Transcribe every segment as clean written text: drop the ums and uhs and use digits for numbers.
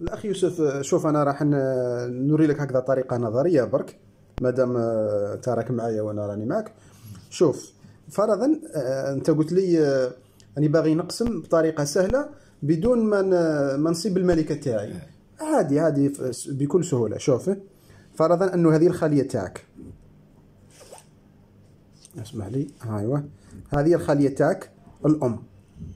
الاخ يوسف، شوف انا راح نوري لك هكذا طريقه نظريه برك مادام تراك معايا وانا راني معاك. شوف فرضا انت قلت لي اني باغي نقسم بطريقه سهله بدون ما نصيب الملكه تاعي، عادي عادي بكل سهوله. شوف فرضا انه هذه الخليه تاعك، اسمح لي، ايوه هذه الخليه تاعك الام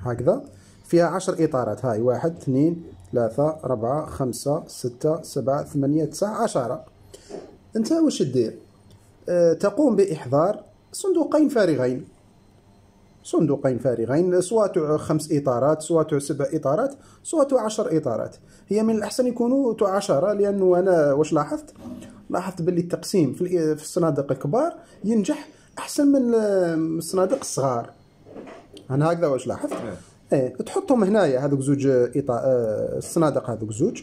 هكذا، فيها 10 اطارات، هاي 1 2 3 4 5 6 7 8 9 10. انت واش دير؟ تقوم باحضار صندوقين فارغين، صندوقين فارغين سواء 5 اطارات سواء 7 اطارات سواء 10 اطارات. هي من الاحسن يكونوا 10، لانه انا واش لاحظت باللي التقسيم في الصنادق الكبار ينجح احسن من الصنادق الصغار. انا هكذا واش لاحظت. ايه تحطهم هنايا هذوك زوج الصنادق، هذوك زوج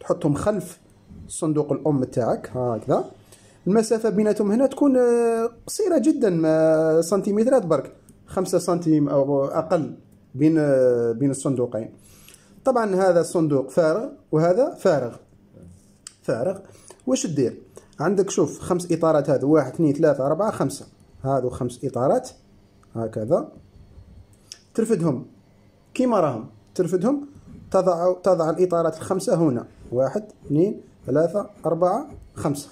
تحطهم خلف صندوق الام تاعك هكذا. المسافه بيناتهم هنا تكون قصيره جدا، ما سنتيمترات برك، 5 سنتيم او اقل بين الصندوقين. طبعا هذا الصندوق فارغ وهذا فارغ. واش دير؟ عندك شوف 5 اطارات، هذو 1 2 3 4 5، هذو 5 اطارات هكذا، ترفدهم كيما راهم، ترفدهم، تضع الاطارات ال5 هنا، 1 2 3 4 5.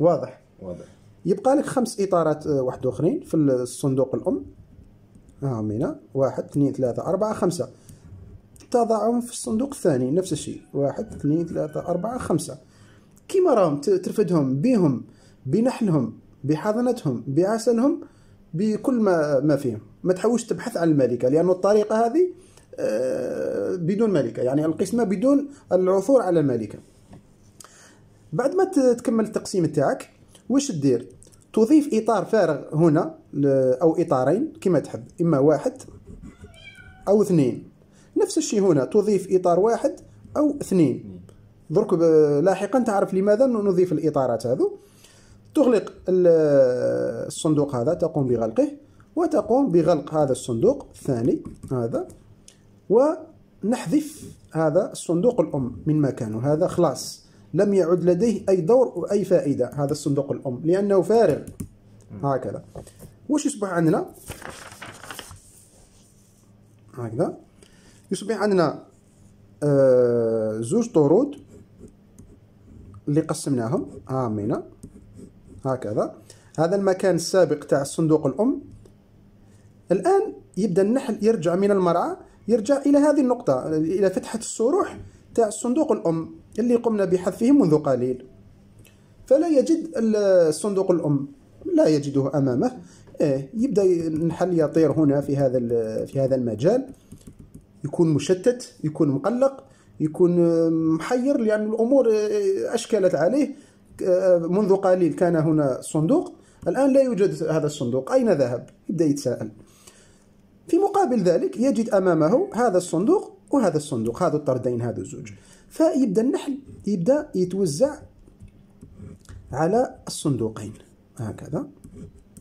واضح؟ واضح. يبقى لك 5 اطارات واحد اخرين في الصندوق الام، هاهم هنا 1 2 3 4 5، تضعهم في الصندوق الثاني نفس الشيء، 1 2 3 4 5 كيما راهم، ترفدهم بيهم بنحلهم بحضنتهم بعسلهم بكل ما فيهم. ما تحوش تبحث عن الملكة، لأنه الطريقة هذه بدون ملكة، يعني القسمة بدون العثور على الملكة. بعد ما تكمل التقسيم تاعك واش تدير؟ تضيف إطار فارغ هنا أو إطارين كما تحب، إما 1 أو 2. نفس الشيء هنا تضيف إطار 1 أو 2. درك لاحقا تعرف لماذا نضيف الإطارات هذو. تغلق الصندوق هذا، تقوم بغلقه، وتقوم بغلق هذا الصندوق الثاني هذا، ونحذف هذا الصندوق الأم من مكانه. هذا خلاص لم يعد لديه أي دور وأي فائدة، هذا الصندوق الأم، لأنه فارغ هكذا. واش يصبح عندنا؟ هكذا يصبح عندنا زوج طرود اللي قسمناهم هامينا هكذا. هذا المكان السابق تاع الصندوق الأم، الآن يبدأ النحل يرجع من المرعى، يرجع إلى هذه النقطة، إلى فتحة الصروح تاع الصندوق الأم اللي قمنا بحذفه منذ قليل، فلا يجد الصندوق الأم، لا يجده أمامه. يبدأ النحل يطير هنا في هذا المجال، يكون مشتت، يكون مقلق، يكون محير، لأن الأمور أشكلت عليه. منذ قليل كان هنا صندوق، الآن لا يوجد هذا الصندوق، أين ذهب؟ يبدأ يتساءل. في مقابل ذلك يجد أمامه هذا الصندوق وهذا الصندوق، هذا الطردين، هذا الزوج، فيبدأ النحل يتوزع على الصندوقين هكذا.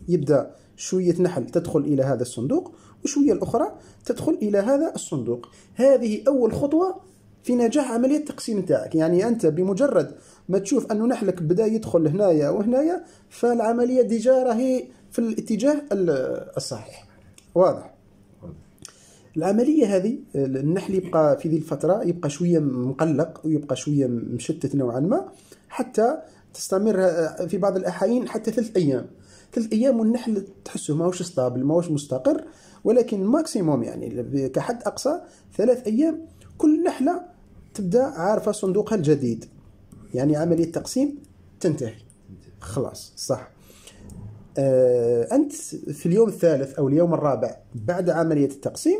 يبدأ شوية نحل تدخل إلى هذا الصندوق، وشوية الأخرى تدخل إلى هذا الصندوق. هذه أول خطوة في نجاح عملية التقسيم تاعك، يعني أنت بمجرد ما تشوف أنه نحلك بدأ يدخل هنايا وهنايا، فالعملية ديجا راهي في الاتجاه الصحيح. واضح؟ العملية هذه النحل يبقى في ذي الفترة يبقى شوية مقلق ويبقى شوية مشتت نوعا ما، حتى تستمر في بعض الأحيان حتى 3 أيام. 3 أيام والنحل تحسه ماهوش ستابل، ماهوش مستقر، ولكن ماكسيموم يعني كحد أقصى 3 أيام كل نحلة تبدأ عارفة صندوقها الجديد، يعني عملية التقسيم تنتهي خلاص. صح. أنت في اليوم الثالث أو اليوم الرابع بعد عملية التقسيم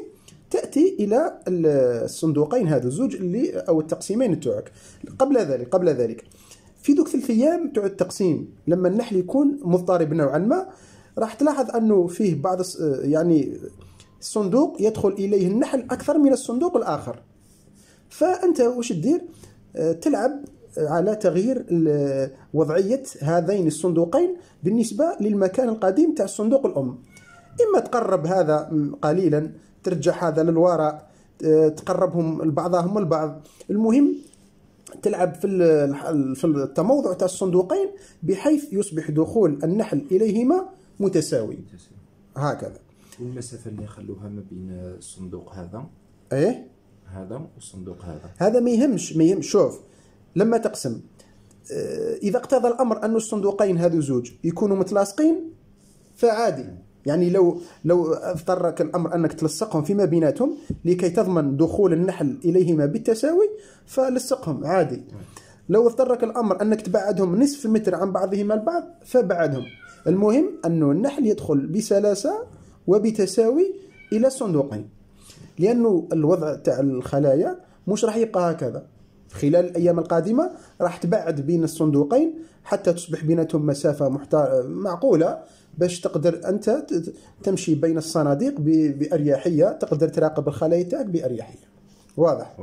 تأتي إلى الصندوقين هذا الزوج اللي أو التقسيمين تاعك. قبل ذلك في دوك 3 أيام تاع التقسيم، لما النحل يكون مضطرب نوعا ما، راح تلاحظ أنه فيه بعض يعني الصندوق يدخل إليه النحل أكثر من الصندوق الآخر. فأنت واش تدير؟ تلعب على تغيير وضعية هذين الصندوقين بالنسبة للمكان القديم تاع الصندوق الأم. إما تقرب هذا قليلا، ترجع هذا للوراء، تقربهم بعضهم البعض. المهم تلعب في التموضع تاع الصندوقين بحيث يصبح دخول النحل اليهما متساوي هكذا. والمسافه اللي خلوها ما بين الصندوق هذا ايه هذا والصندوق هذا، هذا ما يهمش. شوف لما تقسم، اذا اقتضى الامر ان الصندوقين هذو زوج يكونوا متلاصقين فعادي، يعني لو اضطرك الامر انك تلصقهم فيما بيناتهم لكي تضمن دخول النحل اليهما بالتساوي فلصقهم عادي. لو اضطرك الامر انك تبعدهم نصف متر عن بعضهما البعض فبعدهم. المهم انه النحل يدخل بسلاسه وبتساوي الى الصندوقين، لانه الوضع تاع الخلايا مش راح يبقى هكذا. خلال الايام القادمه راح تبعد بين الصندوقين حتى تصبح بيناتهم مسافه معقوله باش تقدر انت تمشي بين الصناديق باريحيه، تقدر تراقب الخلايا تاعك باريحيه. واضح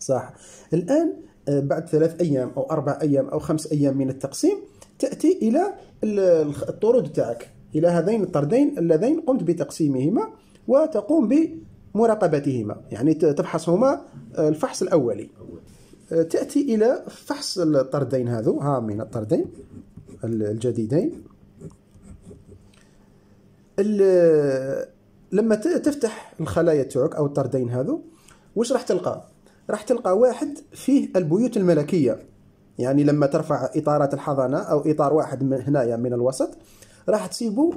صح. الان بعد 3 ايام او 4 ايام او 5 ايام من التقسيم تاتي الى الطرود تاعك، الى هذين الطردين اللذين قمت بتقسيمهما وتقوم بمراقبتهما، يعني تفحصهما الفحص الاولي. تأتي إلى فحص الطردين هذو، ها من الطردين الجديدين. لما تفتح الخلايا تاعك أو الطردين هذو واش راح تلقى؟ راح تلقى واحد فيه البيوت الملكية، يعني لما ترفع إطارات الحضانة أو إطار واحد من هنايا من الوسط راح تصيبه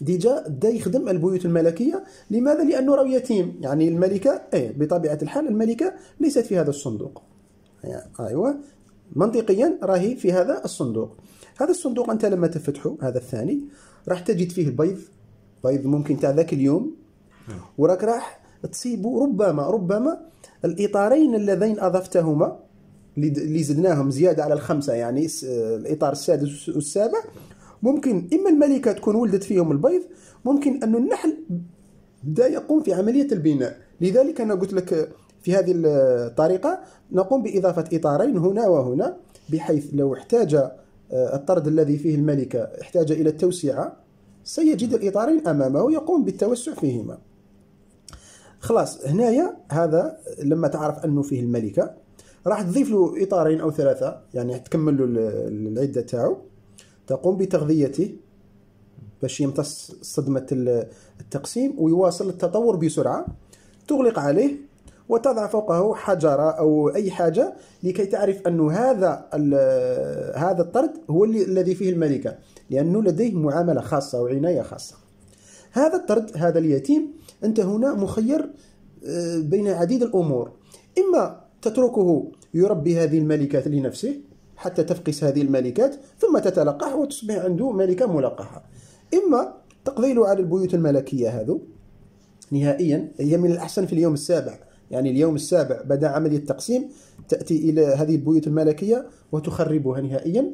ديجا يخدم البيوت الملكية. لماذا؟ لأنه راه يتيم، يعني الملكة بطبيعة الحال الملكة ليست في هذا الصندوق، يعني أيوة منطقيا راهي في هذا الصندوق. هذا الصندوق أنت لما تفتحه هذا الثاني راح تجد فيه البيض ممكن تاع ذاك اليوم، وراك راح تصيبه ربما الإطارين اللذين أضفتهما اللي زدناهم زيادة على 5، يعني الإطار السادس والسابع. ممكن إما الملكة تكون ولدت فيهم البيض، ممكن أن النحل بدأ يقوم في عملية البناء. لذلك أنا قلت لك في هذه الطريقة نقوم بإضافة إطارين هنا وهنا، بحيث لو احتاج الطرد الذي فيه الملكة احتاج إلى التوسعة سيجد الإطارين أمامه ويقوم بالتوسع فيهما. خلاص هنايا هذا لما تعرف أنه فيه الملكة راح تضيف له إطارين أو 3، يعني تكمل له العدة تاعو، تقوم بتغذيته باش يمتص صدمة التقسيم ويواصل التطور بسرعة. تغلق عليه وتضع فوقه حجرة أو أي حاجة لكي تعرف أنه هذا الطرد هو الذي فيه الملكة، لأنه لديه معاملة خاصة وعناية خاصة. هذا الطرد هذا اليتيم أنت هنا مخير بين عديد الأمور، إما تتركه يربي هذه الملكات لنفسه حتى تفقس هذه الملكات ثم تتلقح وتصبح عنده ملكة ملقحة، إما تقضي له على البيوت الملكية هذو نهائيا. هي من الأحسن في اليوم السابع، يعني اليوم السابع بدأ عملية التقسيم تأتي إلى هذه البيوت الملكية وتخربها نهائيا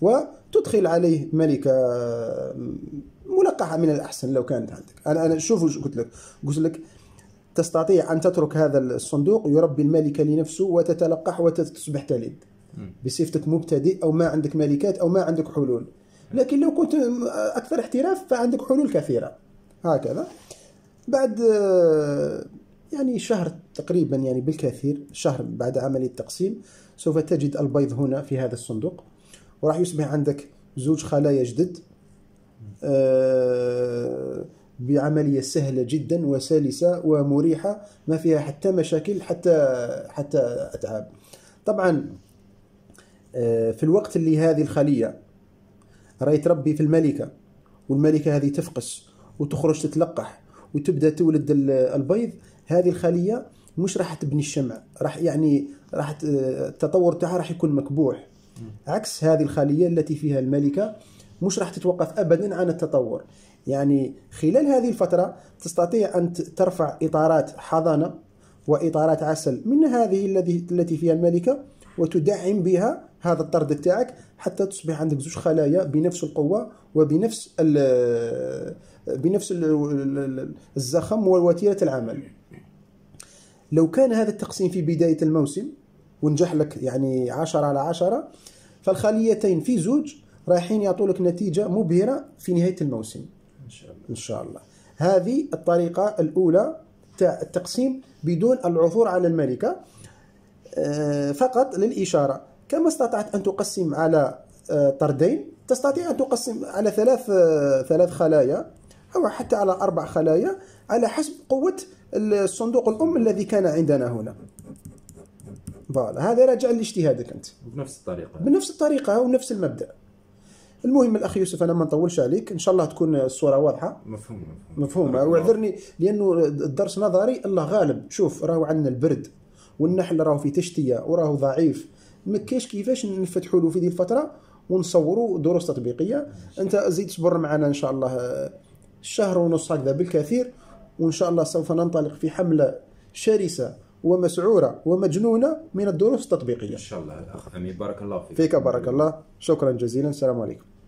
وتدخل عليه ملكة ملقحة. من الأحسن لو كانت عندك. أنا شوفوا قلت لك تستطيع أن تترك هذا الصندوق يربي الملكة لنفسه وتتلقح وتصبح تلد بصفتك مبتدئ أو ما عندك ملكات أو ما عندك حلول. لكن لو كنت أكثر احتراف فعندك حلول كثيرة هكذا. بعد يعني شهر تقريبا، يعني بالكثير شهر بعد عملية التقسيم سوف تجد البيض هنا في هذا الصندوق، وراح يصبح عندك زوج خلايا جدد بعملية سهلة جدا وسلسة ومريحة، ما فيها حتى مشاكل حتى أتعاب. طبعا في الوقت اللي هذه الخلية راهي تربي في الملكة والملكة هذه تفقس وتخرج تتلقح وتبدأ تولد البيض، هذه الخلية مش راح تبني الشمع، راح التطور تاعها راح يكون مكبوح، عكس هذه الخلية التي فيها الملكة مش راح تتوقف أبدا عن التطور. يعني خلال هذه الفترة تستطيع أن ترفع إطارات حضانة وإطارات عسل من هذه التي فيها الملكة وتدعم بها هذا الطرد تاعك حتى تصبح عندك زوج خلايا بنفس القوة وبنفس الزخم ووتيرة العمل. لو كان هذا التقسيم في بداية الموسم ونجح لك يعني 10 على 10، فالخليتين في زوج رايحين يعطوا لك نتيجة مبهرة في نهاية الموسم إن شاء الله. هذه الطريقة الأولى تاع التقسيم بدون العثور على الملكة. فقط للإشارة. كما استطعت أن تقسم على طردين، تستطيع أن تقسم على ثلاث خلايا أو حتى على 4 خلايا على حسب قوة الصندوق الأم الذي كان عندنا هنا. هذا راجع لاجتهادك أنت. بنفس الطريقة. بنفس الطريقة ونفس المبدأ. المهم الأخ يوسف أنا ما نطولش عليك، إن شاء الله تكون الصورة واضحة. مفهومة. واعذرني لأنه الدرس نظري الله غالب، شوف راهو عندنا البرد والنحل راهو في تشتية وراهو ضعيف، ما كاينش كيفاش نفتحوا له في دي الفترة ونصوروا دروس تطبيقية. أنت زيد صبر معنا إن شاء الله شهر ونص هكذا بالكثير، وإن شاء الله سوف ننطلق في حملة شرسة ومسعورة ومجنونة من الدروس التطبيقية إن شاء الله. الأخ أمين بارك الله فيك. بارك الله، شكرا جزيلا، السلام عليكم.